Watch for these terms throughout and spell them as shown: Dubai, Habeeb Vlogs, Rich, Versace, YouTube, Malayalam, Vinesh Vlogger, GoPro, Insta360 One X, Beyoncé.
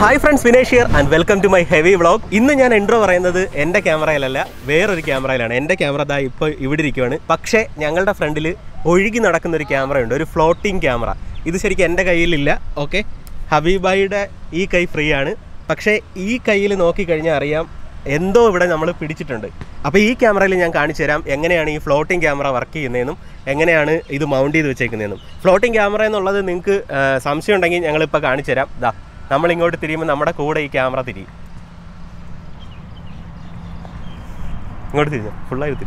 Hi friends, Vinesh here and welcome to my heavy vlog. Today I am introing my camera, another camera. My camera is here. But our friend has a camera, a floating camera. This is not my okay? Habeeb is free. But this camera is floating camera. This mounted. Floating camera is the we will see the camera. We will see the full light.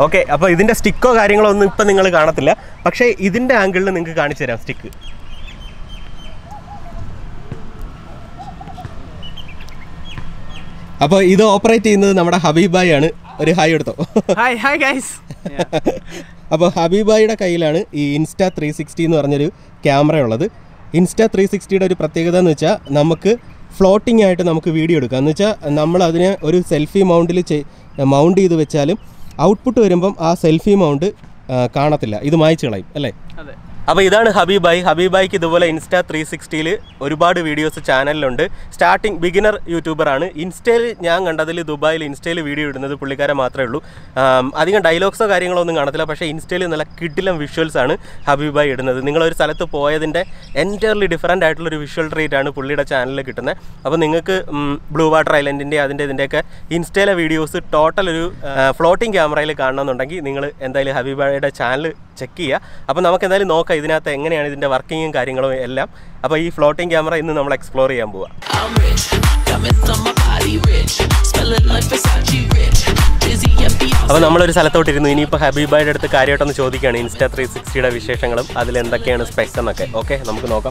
Okay, so this is the stick. But this is the angle. So this is the operating Habeeb. Hi guys. Now, Habeeb has Insta360 camera. Insta360 is a floating video. We mount a selfie mount. The output is a selfie mount. This is my channel. This is Habeeb. Habeeb is Insta360 videos channel. Starting beginner YouTuber. Insta Dubai Insta video. That's the dialogues. But Insta visuals. Habeeb is entirely different visual trait. So, Blue Water Island Insta videos total floating camera. You can check Habeeb channel. So, we will explore working floating camera. I'm rich, diamonds on my body rich, smelling like Versace rich, dizzy and Beyoncé. We will talk about Insta360 specs. Okay, let's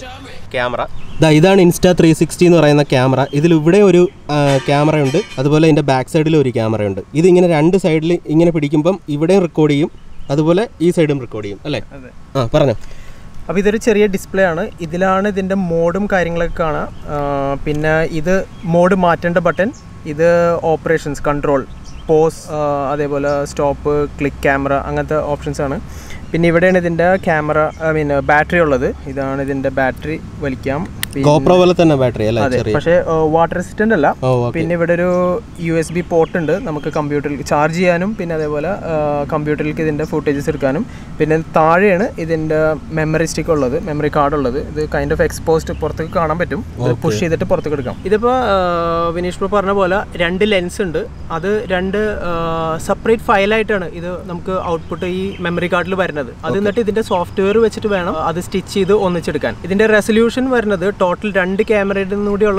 see. Camera. This is Insta360 camera. This is a camera. This is the back side. This is the side. This is the recording. That's why this side is recording. That's right. Now, this is a display. This is the modem. This is the modem button. This is operations, control, pause, stop, click camera. These options. This is the camera, battery. This is the battery. GoPro is the battery. It's not water resistant. There's a USB port in the computer. We can charge it and the computer footage. There's a memory stick, memory card. It's kind of exposed. You can push it. Vinesh Prabhu has two lenses. That's two separate file. The output is memory card. That's software. That's stitched. The resolution is total 2 cameras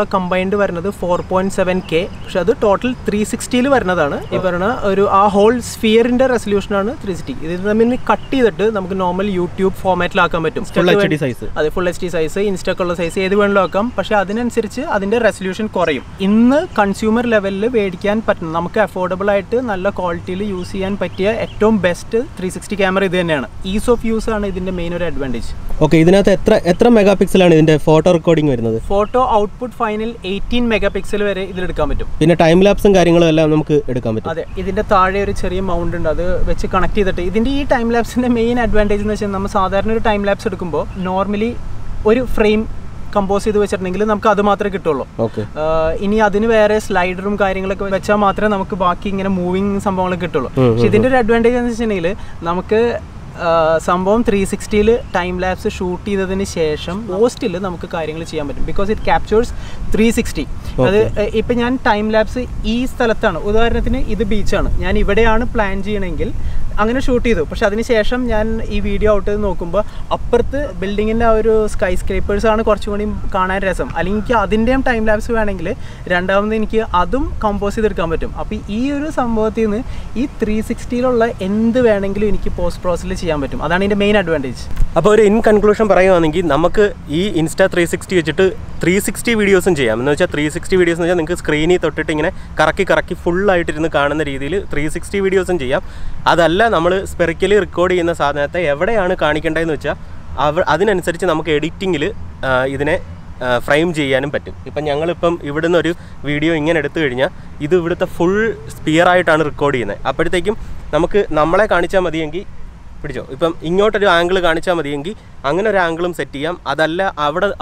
combined 4.7K. That's total 360. The whole sphere is resolution 360. We cut it in normal YouTube format. Full HD size. Full HD size, Insta color size, but the resolution is correct. In the consumer level, we can affordable quality use the best 360 camera. Ease of use is the main advantage. Okay, how many megapixels? Photo recording photo output final 18 megapixel vare idil edukkan pattum pinne time lapse and karyangal ellam namukku edukkan pattum ade idinte thaale oru cheriya mount undu adu vechi connect cheyiditte idinte ee time lapse inde main advantage ennu vechal namma sadharana oru time lapse edukkumbo normally oru frame compose ചെയ്തു വെച്ചിട്ടുണ്ടെങ്കിൽ നമുക്ക് അത് മാത്രമേ കിട്ടുള്ളൂ. ഇനി അതിന് വേറെ സ്ലൈഡറും കാര്യങ്ങളൊക്കെ വെച്ചാൽ മാത്രമേ നമുക്ക് ബാക്കി ഇങ്ങനെ മൂവിംഗ് സംഭവങ്ങൾ കിട്ടുള്ളൂ. പക്ഷേ ഇതിന്റെ ഒരു അഡ്വാൻറ്റേജ് എന്ന് വെച്ചിട്ടുണ്ടെങ്കിൽ നമുക്ക് സംഭവം 360 ൽ ടൈം ലാപ്സ് ഷൂട്ട് ചെയ്തതിന് ശേഷം പോസ്റ്റിൽ നമുക്ക് കാര്യങ്ങൾ ചെയ്യാൻ പറ്റും ബിക്കോസ് ഇറ്റ് ക്യാപ്ചേഴ്സ് 360. അത് ഇപ്പോ ഞാൻ ടൈം ലാപ്സ് ഈ സ്ഥലത്താണ്. ഉദാഹരണത്തിന് ഇത് ബീച്ചാണ്. ഞാൻ ഇവിടെയാണ് പ്ലാൻ ചെയ്യണമെങ്കിൽ അങ്ങനെ ഷൂട്ട് ചെയ്തു. പക്ഷേ അതിനുശേഷം ഞാൻ ഈ വീഡിയോ ഔട്ട് നോക്കുമ്പോൾ അപ്പുറത്ത് ബിൽഡിങ്ങിന്റെ ആ ഒരു സ്കൈ സ്ക്രേപ്പേഴ്സ് ആണ് കുറച്ചുകൂടി കാണാൻ രസം. അല്ലെങ്കിൽ അതിന്റെയും ടൈം ലാപ്സ് വേണമെങ്കിൽ രണ്ടാമത് എനിക്ക് അതും കമ്പോസ് ചെയ്തെടുക്കാൻ പറ്റും. അപ്പോൾ ഈ ഒരു സംഭവത്തിൽ നിന്ന് ഈ 360 ലുള്ള എന്ത് വേണമെങ്കിലും എനിക്ക് പോസ്റ്റ് പ്രോസസ്സിൽ ചെയ്യാൻ പറ്റും. അതാണ് ഇതിന്റെ മെയിൻ അഡ്വാൻറ്റേജ്. അപ്പോൾ ഒരു ഇൻ കൺക്ലൂഷൻ പറയുകയാണെങ്കിൽ നമുക്ക് ഈ ഇൻസ്റ്റാ 360 വെച്ചിട്ട് 360 വീഡിയോസും ചെയ്യാം. എന്ന് വെച്ചാൽ 360 വീഡിയോസ് എന്ന് വെച്ചാൽ നിങ്ങൾക്ക് സ്ക്രീനിൽ തൊട്ടിട്ട് ഇങ്ങനെ കറക്കി ഫുൾ ആയിട്ട് ഇരുന്ന് കാണുന്ന രീതിയിൽ 360 വീഡിയോസും ചെയ്യാം. അതല്ല നമ്മൾ സ്പെറിക്കലി റെക്കോർഡ് ചെയ്യുന്ന സാധനത്തെ എവിടെയാണ് കാണിക്കേണ്ടതെന്ന് വെച്ചാൽ അതിനനുസരിച്ച് നമുക്ക് എഡിറ്റിംഗിൽ ഇതിനെ frame ചെയ്യാനും പറ്റും. ഇപ്പോ ഞങ്ങൾ ഇപ്പം ഇവിടുന്ന് ഒരു വീഡിയോ ഇങ്ങനെ എടുത്തു കഴിഞ്ഞാൽ ഇത് ഇവിടുത്തെ ഫുൾ സ്ഫിയർ ആയിട്ടാണ് റെക്കോർഡ് ചെയ്യുന്നത്. അപ്പോഴത്തേക്കും നമുക്ക് നമ്മളെ കാണിച്ചാൽ മതിയെങ്കിൽ പിടിച്ചോ, ഇപ്പം ഇങ്ങോട്ടൊരു ആംഗിൾ കാണിച്ചാൽ മതിയെങ്കിൽ അങ്ങനെ ഒരു ആംഗിളും സെറ്റ് ചെയ്യാം. അതല്ല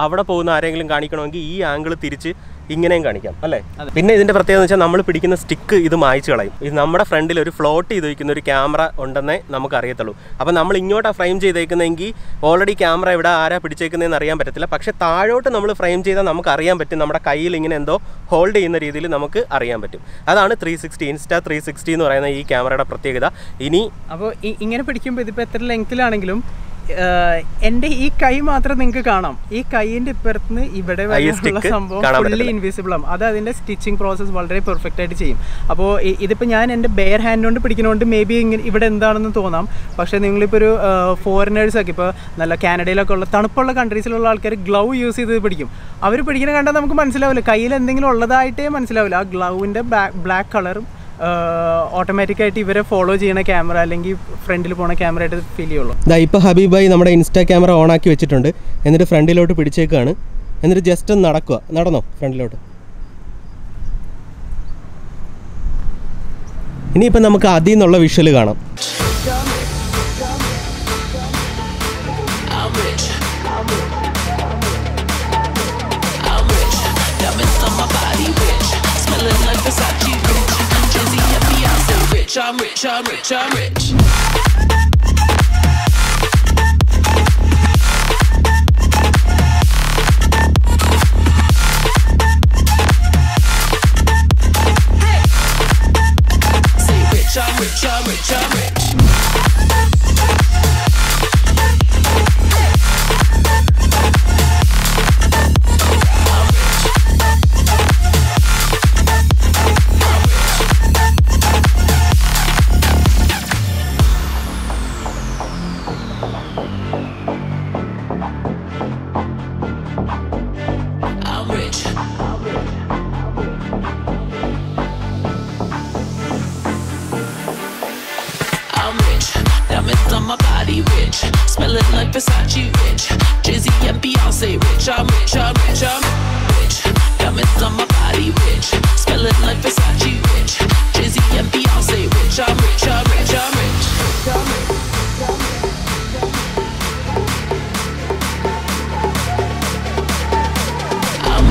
അവിടെ പോകുന്ന ആരെങ്കിലും കാണിക്കണമെങ്കിൽ ഈ ആംഗിൾ തിരിച്ച് ഇങ്ങനെയും കാണിക്കാം, അല്ലേ? പിന്നെ ഇതിൻ്റെ പ്രത്യേകത എന്ന് വെച്ചാൽ നമ്മൾ പിടിക്കുന്ന സ്റ്റിക്ക് ഇത് മായ്ച്ചു കളയും. ഇത് നമ്മുടെ ഫ്രണ്ടിൽ ഒരു ഫ്ലോട്ട് ചെയ്ത് വയ്ക്കുന്ന ഒരു ക്യാമറ ഉണ്ടെന്നേ നമുക്കറിയത്തുള്ളൂ. അപ്പോൾ നമ്മൾ ഇങ്ങോട്ടാണ് ഫ്രെയിം ചെയ്തേക്കുന്നതെങ്കിൽ ഓൾറെഡി ക്യാമറ ഇവിടെ ആരാ പിടിച്ചേക്കുന്നതെന്ന് അറിയാൻ പറ്റത്തില്ല. പക്ഷേ താഴോട്ട് നമ്മൾ ഫ്രെയിം ചെയ്താൽ നമുക്ക് അറിയാൻ പറ്റും, നമ്മുടെ കയ്യിൽ ഇങ്ങനെ എന്തോ ഹോൾഡ് ചെയ്യുന്ന രീതിയിൽ നമുക്ക് അറിയാൻ പറ്റും. അതാണ് 360 Insta360 എന്ന് പറയുന്ന ഈ ക്യാമറയുടെ പ്രത്യേകത. ഇനി അപ്പോൾ ഇങ്ങനെ പിടിക്കുമ്പോൾ ഇതിപ്പോൾ എത്ര ലെങ്ത്തിലാണെങ്കിലും എന്റെ ഈ കൈ മാത്രം നിങ്ങൾക്ക് കാണാം. ഈ കൈയിന്റെ ഇപ്പുറത്തുനിന്ന് ഇവിടെ വരെയുള്ള സംഭവം ഫുള്ളി ഇൻവിസിബിൾ ആണ്. അത് അതിന്റെ സ്റ്റിച്ചിങ് പ്രോസസ്സ് വളരെ പെർഫെക്റ്റ് ആയിട്ട് ചെയ്യും. അപ്പോൾ ഇതിപ്പോൾ ഞാൻ എൻ്റെ ബെയർ ഹാൻഡ് കൊണ്ട് പിടിക്കുന്നതുകൊണ്ട് മേ ബി ഇങ്ങനെ ഇവിടെ എന്താണെന്ന് തോന്നാം. പക്ഷേ നിങ്ങളിപ്പോൾ ഒരു ഫോറിനേഴ്സൊക്കെ ഇപ്പോൾ നല്ല കാനഡയിലൊക്കെ ഉള്ള തണുപ്പുള്ള കൺട്രീസിലുള്ള ആൾക്കാർ ഗ്ലൗ യൂസ് ചെയ്ത് പിടിക്കും. അവർ പിടിക്കുന്ന കണ്ടാൽ നമുക്ക് മനസ്സിലാവില്ല, കയ്യിൽ എന്തെങ്കിലും ഉള്ളതായിട്ടേ മനസ്സിലാവില്ല. ആ ഗ്ലൗവിൻ്റെ ബ്ലാക്ക് കളറും ഓട്ടോമാറ്റിക്കായിട്ട് ഇവരെ ഫോളോ ചെയ്യുന്ന ക്യാമറ അല്ലെങ്കിൽ ഫ്രണ്ടിൽ പോണ ക്യാമറ ആയിട്ട് ഫീൽ ചെയ്യുള്ളൂ. ഇപ്പോൾ ഹബീബ് ഭായി നമ്മുടെ ഇൻസ്റ്റാ ക്യാമറ ഓൺ ആക്കി വെച്ചിട്ടുണ്ട്. എന്നിട്ട് ഫ്രണ്ടിലോട്ട് പിടിച്ചേക്കാണ്. എന്നിട്ട് ജസ്റ്റ് ഒന്ന് നടക്കുക, നടന്നോ ഫ്രണ്ടിലോട്ട്. ഇനിയിപ്പോൾ നമുക്ക് അതിൽ നിന്നുള്ള വിഷ്വൽ കാണാം. I'm rich, I'm rich, I'm rich. Say rich, I'm rich, I'm rich, I'm rich. Versace rich, Jizzy and Beyoncé rich, I'm rich, I'm rich, I'm rich. Diamonds on my body rich, smelling like Versace rich, Jizzy and Beyoncé rich, I'm rich, I'm rich, I'm rich.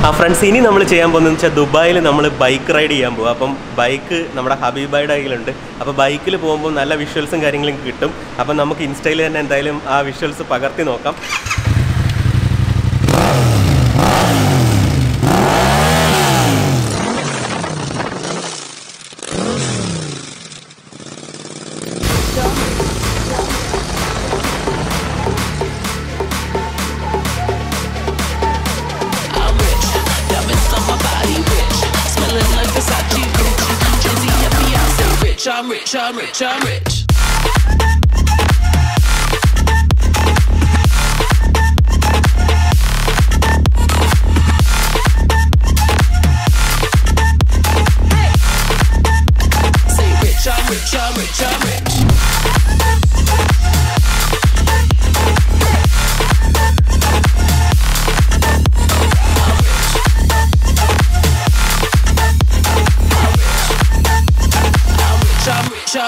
ആ friends, ഇനി നമ്മൾ ചെയ്യാൻ പോകുന്നതെന്ന് വെച്ചാൽ ദുബായിൽ നമ്മൾ bike ride ചെയ്യാൻ പോകും. അപ്പം ബൈക്ക് നമ്മുടെ ഹബീബായുടെ കയ്യിലുണ്ട്. അപ്പോൾ ബൈക്കിൽ പോകുമ്പോൾ നല്ല വിഷ്വൽസും കാര്യങ്ങളും കിട്ടും. അപ്പം നമുക്ക് ഇൻസ്റ്റയിൽ തന്നെ എന്തായാലും ആ വിഷ്വൽസ് പകർത്തി നോക്കാം. I'm rich, I'm rich, I'm rich.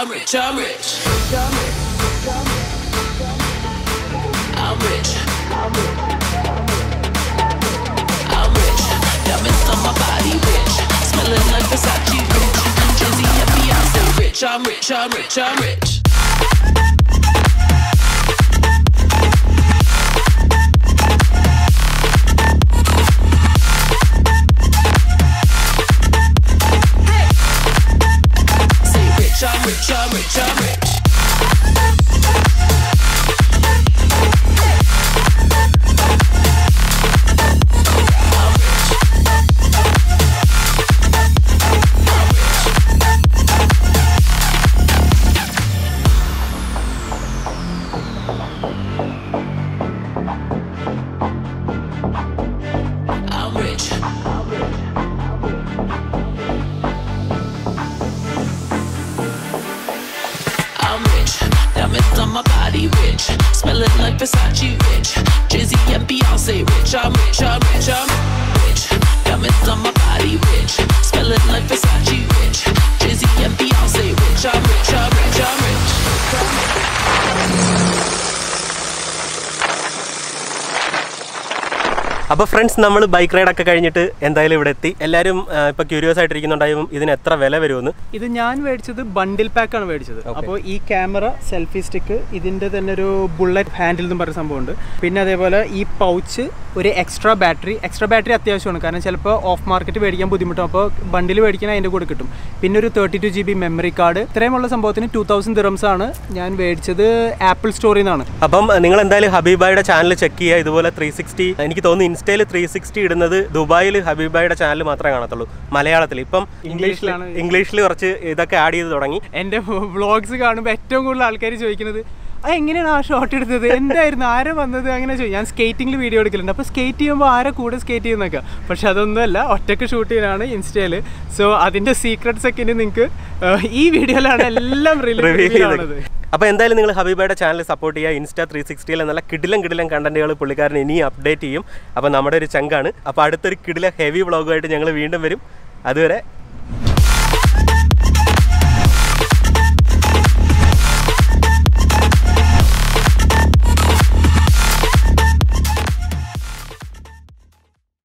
I'm rich, I'm rich. I'm rich. I'm rich. Diamonds on my body rich. Smelling like Versace rich. Jersey and Beyonce rich. I'm rich, I'm rich, I'm rich. diamonds on my body, rich. Smelling like Versace, rich. Jizzy and Beyonce, rich. I'm rich, I'm rich, I'm rich. Diamonds on my body, rich. Smelling like Versace, rich. Jizzy and Beyonce, rich. I'm rich, I'm rich, I'm rich. അപ്പോൾ friends, നമ്മൾ bike റൈഡൊക്കെ കഴിഞ്ഞിട്ട് എന്തായാലും ഇവിടെ എത്തി. എല്ലാവരും ഇപ്പോൾ curious ആയിട്ടിരിക്കുന്നുണ്ടായും ഇതിന് എത്ര വില വരുമെന്ന്. ഇത് ഞാൻ മേടിച്ചത് ബണ്ടിൽ പാക്കാണ് മേടിച്ചത്. അപ്പോൾ ഈ ക്യാമറ, സെൽഫി സ്റ്റിക്ക്, ഇതിൻ്റെ തന്നെ ഒരു ബുള്ളറ്റ് ഹാൻഡിൽ എന്നും പറഞ്ഞ സംഭവമുണ്ട്. പിന്നെ അതേപോലെ ഈ പൗച്ച്, ഒരു എക്സ്ട്രാ ബാറ്ററി. എക്സ്ട്രാ ബാറ്ററി അത്യാവശ്യമാണ്, കാരണം ചിലപ്പോൾ ഓഫ് മാർക്കറ്റ് മേടിക്കാൻ ബുദ്ധിമുട്ടും. അപ്പോൾ ബണ്ടിൽ മേടിക്കാൻ അതിൻ്റെ കൂടെ കിട്ടും. പിന്നെ ഒരു 32 GB മെമ്മറി കാർഡ്. ഇത്രയുമുള്ള സംഭവത്തിന് 2000 ദിർഹംസ് ആണ് ഞാൻ മേടിച്ചത് ആപ്പിൾ സ്റ്റോറിൽ നിന്നാണ്. അപ്പം നിങ്ങൾ എന്തായാലും ഹബീബായുടെ ചാനൽ ചെക്ക് ചെയ്യുക. ഇതുപോലെ 360, എനിക്ക് തോന്നുന്നു ഇൻസ്റ്റയിൽ 360 ഇടുന്നത് ദുബായിൽ ഹബീബായുടെ ചാനൽ മാത്രമേ കാണത്തുള്ളൂ മലയാളത്തിൽ. ഇപ്പം ഇംഗ്ലീഷിൽ കുറച്ച് ഇതൊക്കെ ആഡ് ചെയ്ത് തുടങ്ങി. എൻ്റെ വ്ളോഗ്സ് കാണുമ്പോൾ ഏറ്റവും കൂടുതൽ ആൾക്കാർ ചോദിക്കുന്നത് അത് എങ്ങനെയാണ് ആ ഷോട്ട് എടുത്തത്, എന്തായിരുന്നു, ആരാ വന്നത്, അങ്ങനെ ചോദിക്കും. ഞാൻ സ്കേറ്റിങ്ങിൽ വീഡിയോ എടുക്കലുണ്ട്. അപ്പോൾ സ്കേറ്റ് ചെയ്യുമ്പോൾ ആരാ കൂടെ സ്കേറ്റ് ചെയ്യുന്നൊക്കെ, പക്ഷെ അതൊന്നുമല്ല, ഒറ്റയ്ക്ക് ഷൂട്ട് ചെയ്യാനാണ് ഇൻസ്റ്റയിൽ. സോ അതിൻ്റെ സീക്രട്സ് ഒക്കെ ഇനി നിങ്ങൾക്ക് ഈ വീഡിയോയിലാണ് എല്ലാം റിവീൽ ചെയ്യുന്നത്. അപ്പോൾ എന്തായാലും നിങ്ങൾ ഹബീബയുടെ ചാനൽ സപ്പോർട്ട് ചെയ്യുക. Insta360 നല്ല കിടിലം കണ്ടന്റുകൾ പുള്ളിക്കാരൻ ഇനി അപ്ഡേറ്റ് ചെയ്യും. അപ്പോൾ നമ്മുടെ ഒരു ചങ്കാണ്. അപ്പോൾ അടുത്തൊരു കിടിലം ഹെവി വ്ളോഗുമായിട്ട് ഞങ്ങൾ വീണ്ടും വരും. അതുവരെ